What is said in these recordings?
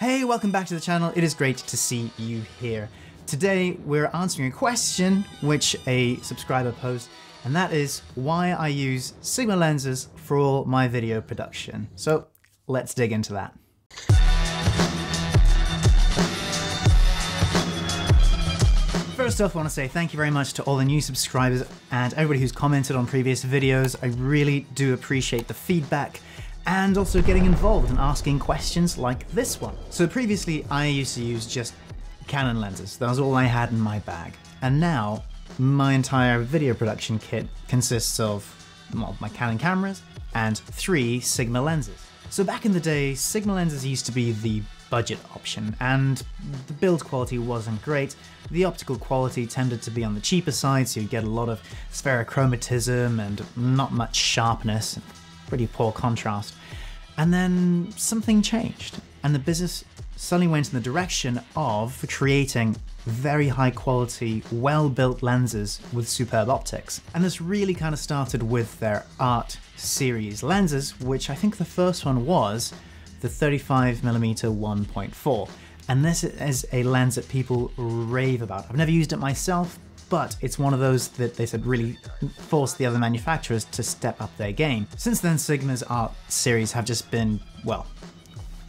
Hey, welcome back to the channel. It is great to see you here. Today, we're answering a question which a subscriber posed, and that is why I use Sigma lenses for all my video production. So let's dig into that. First off, I want to say thank you very much to all the new subscribers and everybody who's commented on previous videos. I really do appreciate the feedback and also getting involved and asking questions like this one. So previously I used to use just Canon lenses. That was all I had in my bag. And now my entire video production kit consists of, well, my Canon cameras and 3 Sigma lenses. So back in the day, Sigma lenses used to be the budget option and the build quality wasn't great. The optical quality tended to be on the cheaper side, so you get a lot of spherochromatism and not much sharpness. Pretty poor contrast. And then something changed and the business suddenly went in the direction of creating very high quality, well-built lenses with superb optics. And this really kind of started with their Art series lenses, which I think the first one was the 35mm 1.4. And this is a lens that people rave about. I've never used it myself, but it's one of those that they said really forced the other manufacturers to step up their game. Since then, Sigma's Art series have just been, well,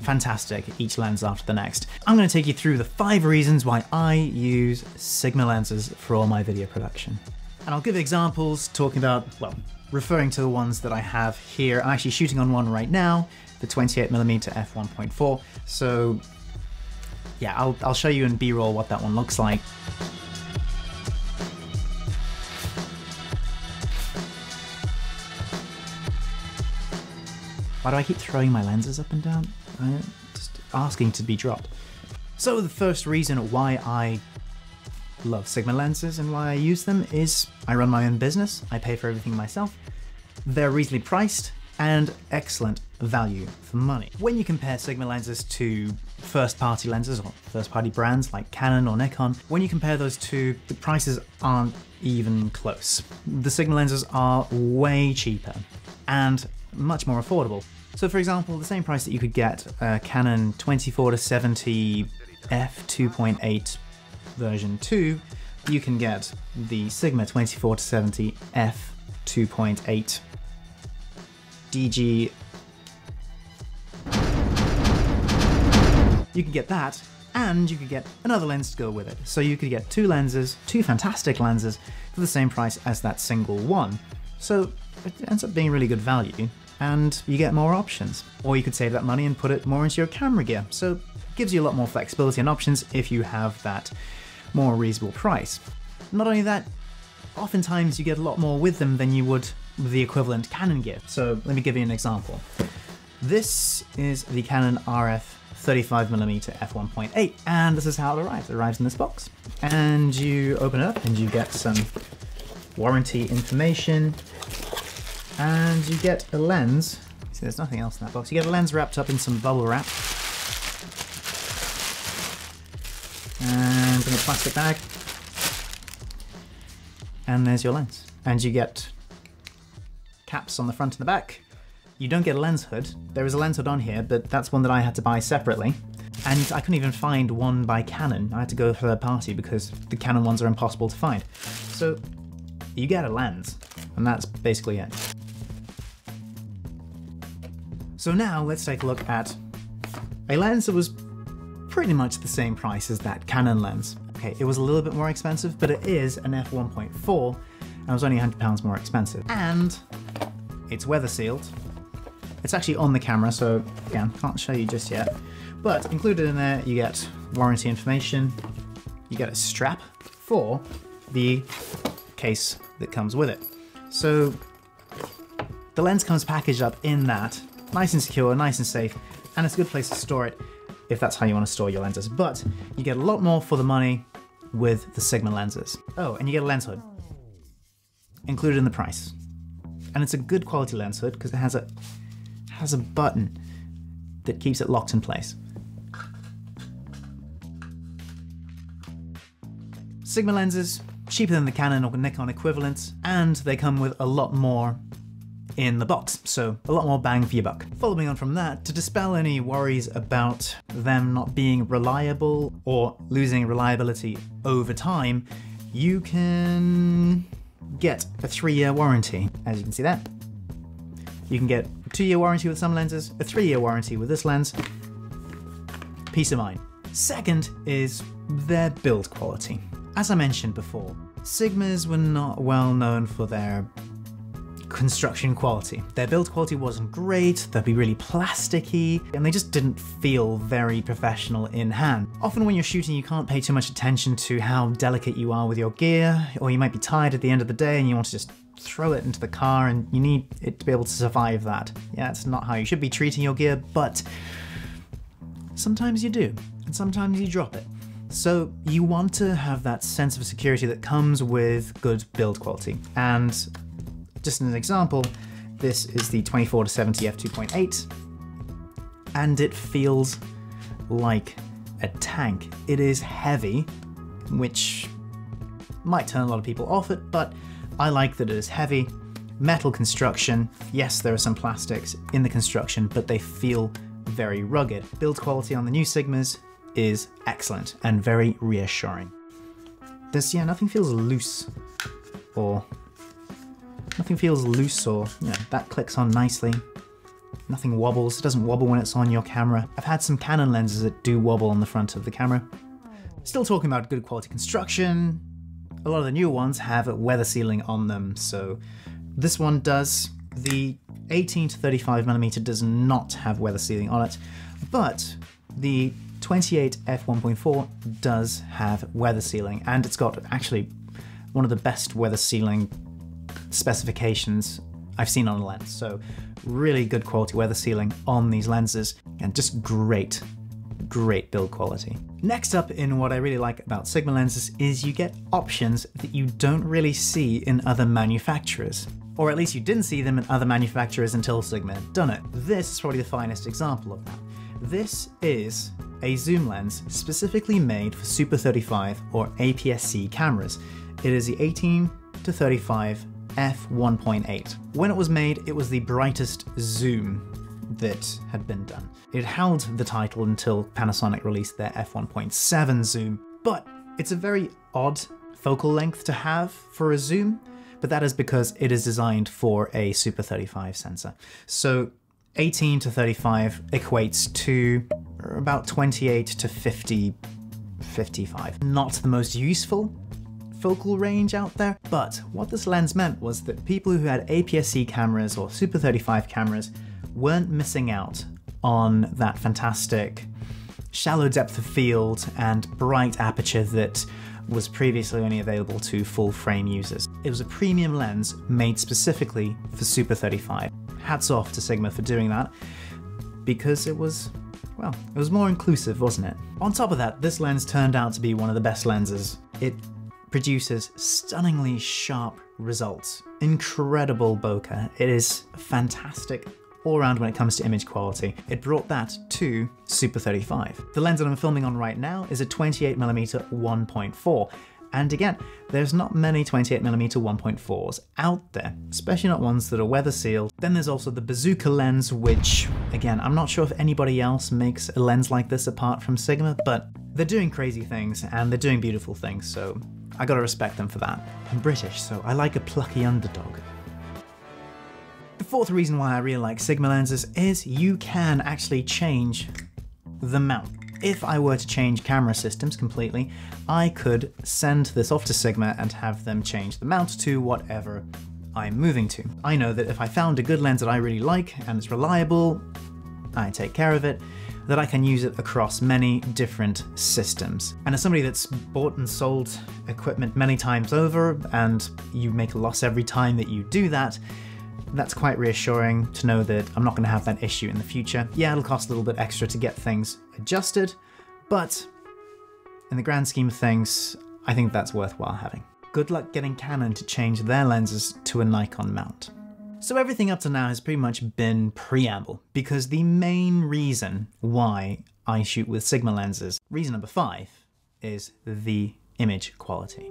fantastic, each lens after the next. I'm going to take you through the 5 reasons why I use Sigma lenses for all my video production. And I'll give examples talking about, well, referring to the ones that I have here. I'm actually shooting on one right now, the 28mm f1.4. So yeah, I'll show you in B-roll what that one looks like. Why do I keep throwing my lenses up and down? I'm just asking to be dropped. So the first reason why I love Sigma lenses and why I use them is I run my own business. I pay for everything myself. They're reasonably priced and excellent value for money. When you compare Sigma lenses to first-party lenses or first-party brands like Canon or Nikon, when you compare those two, the prices aren't even close. The Sigma lenses are way cheaper and much more affordable. So for example, the same price that you could get a Canon 24-70 f2.8 version 2, you can get the Sigma 24-70 f2.8 DG. You can get that, and you could get another lens to go with it. So you could get 2 lenses, 2 fantastic lenses, for the same price as that single one. So it ends up being really good value and you get more options. Or you could save that money and put it more into your camera gear. So it gives you a lot more flexibility and options if you have that more reasonable price. Not only that, oftentimes you get a lot more with them than you would with the equivalent Canon gear. So let me give you an example. This is the Canon RF 35mm f1.8, and this is how it arrives. It arrives in this box. And you open it up and you get some warranty information, and you get a lens. See, there's nothing else in that box. You get a lens wrapped up in some bubble wrap and in a plastic bag, and there's your lens. And you get caps on the front and the back. You don't get a lens hood. There is a lens hood on here, but that's one that I had to buy separately. And I couldn't even find one by Canon. I had to go for a party because the Canon ones are impossible to find. So you get a lens, and that's basically it. So now let's take a look at a lens that was pretty much the same price as that Canon lens. Okay, it was a little bit more expensive, but it is an f1.4, and it was only £100 more expensive. And it's weather sealed. It's actually on the camera, so again, can't show you just yet. But included in there, you get warranty information, you get a strap for the case that comes with it. So the lens comes packaged up in that, nice and secure, nice and safe, and it's a good place to store it if that's how you want to store your lenses. But you get a lot more for the money with the Sigma lenses. Oh, and you get a lens hood included in the price. And it's a good quality lens hood because it has a button that keeps it locked in place. Sigma lenses, cheaper than the Canon or Nikon equivalents, and they come with a lot more in the box, so a lot more bang for your buck. Following on from that, to dispel any worries about them not being reliable or losing reliability over time, you can get a 3-year warranty, as you can see there. You can get a 2-year warranty with some lenses, a 3-year warranty with this lens. Peace of mind. Second is their build quality. As I mentioned before, Sigmas were not well known for their construction quality. Their build quality wasn't great, they'd be really plasticky, and they just didn't feel very professional in hand. Often when you're shooting, you can't pay too much attention to how delicate you are with your gear, or you might be tired at the end of the day and you want to just throw it into the car, and you need it to be able to survive that. Yeah, it's not how you should be treating your gear, but sometimes you do, and sometimes you drop it. So you want to have that sense of security that comes with good build quality. And just as an example, this is the 24-70 f2.8, and it feels like a tank. It is heavy, which might turn a lot of people off it, but I like that it is heavy. Metal construction, yes, there are some plastics in the construction, but they feel very rugged. Build quality on the new Sigmas is excellent and very reassuring. This, yeah, nothing feels loose, or nothing feels loose, or you know, that clicks on nicely. Nothing wobbles. It doesn't wobble when it's on your camera. I've had some Canon lenses that do wobble on the front of the camera. Still talking about good quality construction. A lot of the new ones have a weather sealing on them, so this one does. The 18-35mm does not have weather sealing on it, but the 28 f1.4 does have weather sealing, and it's got actually one of the best weather sealing specifications I've seen on a lens. So really good quality weather sealing on these lenses, and just great, great build quality. Next up, in what I really like about Sigma lenses, is you get options that you don't really see in other manufacturers. Or at least you didn't see them in other manufacturers until Sigma had done it. This is probably the finest example of that. This is a zoom lens specifically made for Super 35 or APS-C cameras. It is the 18-35 f1.8. When it was made, it was the brightest zoom that had been done. It held the title until Panasonic released their f1.7 zoom, but it's a very odd focal length to have for a zoom, but that is because it is designed for a Super 35 sensor. So 18-35 equates to about 28-50, 55. Not the most useful focal range out there, but what this lens meant was that people who had APS-C cameras or Super 35 cameras weren't missing out on that fantastic shallow depth of field and bright aperture that was previously only available to full frame users. It was a premium lens made specifically for Super 35. Hats off to Sigma for doing that, because it was, well, it was more inclusive, wasn't it? On top of that, this lens turned out to be one of the best lenses. It produces stunningly sharp results, incredible bokeh. It is fantastic all around when it comes to image quality. It brought that to Super 35. The lens that I'm filming on right now is a 28mm 1.4. And again, there's not many 28mm 1.4s out there, especially not ones that are weather sealed. Then there's also the Bazooka lens, which again, I'm not sure if anybody else makes a lens like this apart from Sigma, but they're doing crazy things and they're doing beautiful things. So I gotta respect them for that. I'm British, so I like a plucky underdog. The fourth reason why I really like Sigma lenses is you can actually change the mount. If I were to change camera systems completely, I could send this off to Sigma and have them change the mount to whatever I'm moving to. I know that if I found a good lens that I really like and it's reliable, I take care of it, that I can use it across many different systems. And as somebody that's bought and sold equipment many times over, and you make a loss every time that you do that, that's quite reassuring to know that I'm not going to have that issue in the future. Yeah, it'll cost a little bit extra to get things adjusted, but in the grand scheme of things, I think that's worthwhile having. Good luck getting Canon to change their lenses to a Nikon mount. So everything up to now has pretty much been preamble, because the main reason why I shoot with Sigma lenses, reason number 5, is the image quality.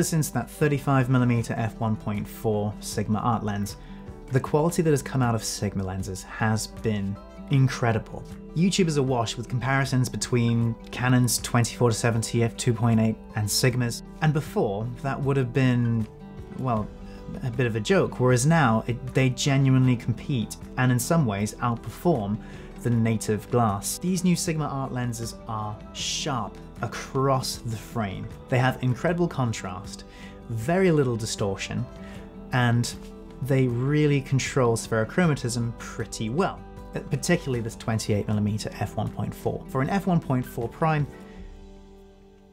ever since that 35mm f1.4 Sigma Art lens, the quality that has come out of Sigma lenses has been incredible. YouTube is awash with comparisons between Canon's 24-70 f2.8 and Sigma's, and before, that would have been, well, a bit of a joke, whereas now they genuinely compete and in some ways outperform the native glass. These new Sigma Art lenses are sharp across the frame. They have incredible contrast, very little distortion, and they really control spherochromatism pretty well, particularly this 28mm f1.4. For an f1.4 prime,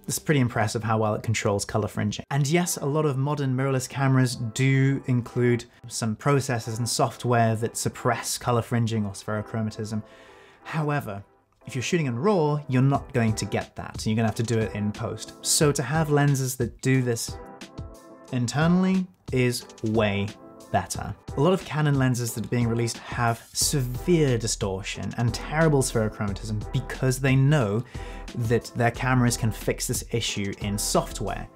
it's pretty impressive how well it controls color fringing. And yes, a lot of modern mirrorless cameras do include some processes and software that suppress color fringing or spherochromatism. However, if you're shooting in RAW, you're not going to get that. You're gonna have to do it in post. So to have lenses that do this internally is way better. A lot of Canon lenses that are being released have severe distortion and terrible spherochromatism because they know that their cameras can fix this issue in software.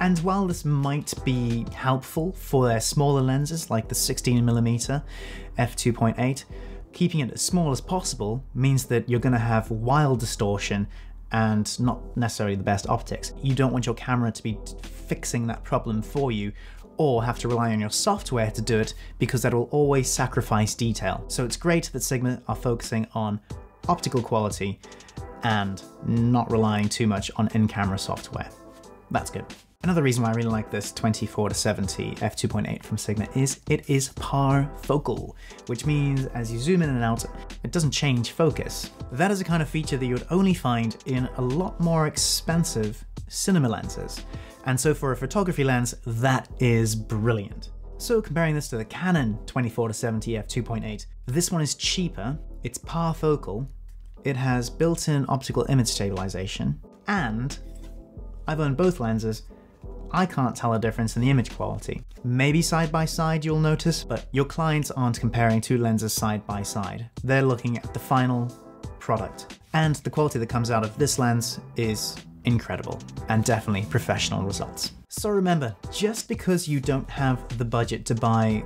And while this might be helpful for their smaller lenses like the 16mm f2.8, keeping it as small as possible means that you're going to have wild distortion and not necessarily the best optics. You don't want your camera to be fixing that problem for you or have to rely on your software to do it, because that will always sacrifice detail. So it's great that Sigma are focusing on optical quality and not relying too much on in-camera software. That's good. Another reason why I really like this 24-70 f2.8 from Sigma is it is par focal, which means as you zoom in and out, it doesn't change focus. That is a kind of feature that you would only find in a lot more expensive cinema lenses. And so for a photography lens, that is brilliant. So comparing this to the Canon 24-70 f2.8, this one is cheaper, it's par focal, it has built-in optical image stabilization, and I've owned both lenses, I can't tell a difference in the image quality. Maybe side by side you'll notice, but your clients aren't comparing two lenses side by side. They're looking at the final product. And the quality that comes out of this lens is incredible and definitely professional results. So remember, just because you don't have the budget to buy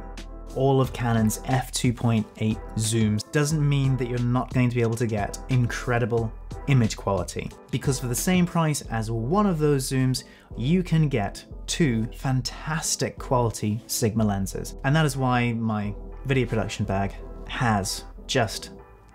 all of Canon's f2.8 zooms doesn't mean that you're not going to be able to get incredible image quality, because for the same price as one of those zooms, you can get two fantastic quality Sigma lenses. And that is why my video production bag has just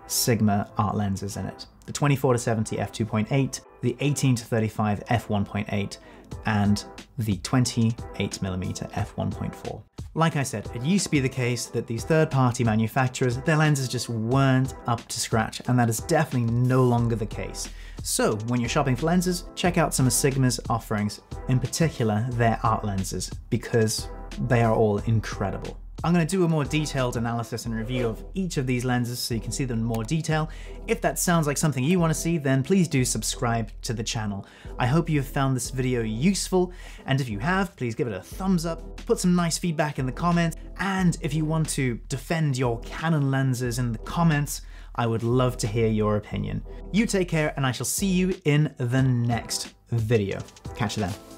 Sigma Art lenses in it. The 24-70 f2.8, the 18-35 f1.8, and the 28mm f1.4. Like I said, it used to be the case that these third-party manufacturers, their lenses just weren't up to scratch, and that is definitely no longer the case. So when you're shopping for lenses, check out some of Sigma's offerings, in particular their Art lenses, because they are all incredible. I'm going to do a more detailed analysis and review of each of these lenses so you can see them in more detail. If that sounds like something you want to see, then please do subscribe to the channel. I hope you have found this video useful, and if you have, please give it a thumbs up, put some nice feedback in the comments, and if you want to defend your Canon lenses in the comments, I would love to hear your opinion. You take care, and I shall see you in the next video. Catch you then.